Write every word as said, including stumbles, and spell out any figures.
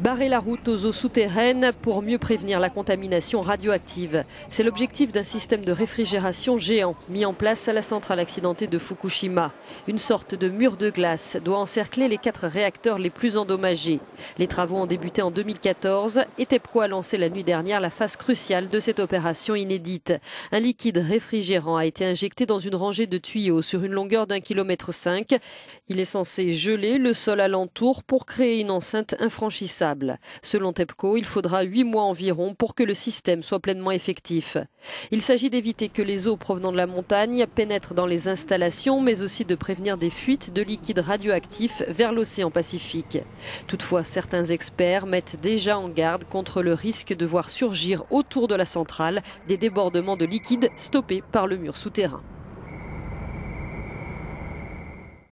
Barrer la route aux eaux souterraines pour mieux prévenir la contamination radioactive. C'est l'objectif d'un système de réfrigération géant mis en place à la centrale accidentée de Fukushima. Une sorte de mur de glace doit encercler les quatre réacteurs les plus endommagés. Les travaux ont débuté en deux mille quatorze et Tepco a lancé la nuit dernière la phase cruciale de cette opération inédite. Un liquide réfrigérant a été injecté dans une rangée de tuyaux sur une longueur d'un kilomètre cinq. Il est censé geler le sol alentour pour créer une enceinte infranchissable. Selon Tepco, il faudra huit mois environ pour que le système soit pleinement effectif. Il s'agit d'éviter que les eaux provenant de la montagne pénètrent dans les installations, mais aussi de prévenir des fuites de liquides radioactifs vers l'océan Pacifique. Toutefois, certains experts mettent déjà en garde contre le risque de voir surgir autour de la centrale des débordements de liquides stoppés par le mur souterrain.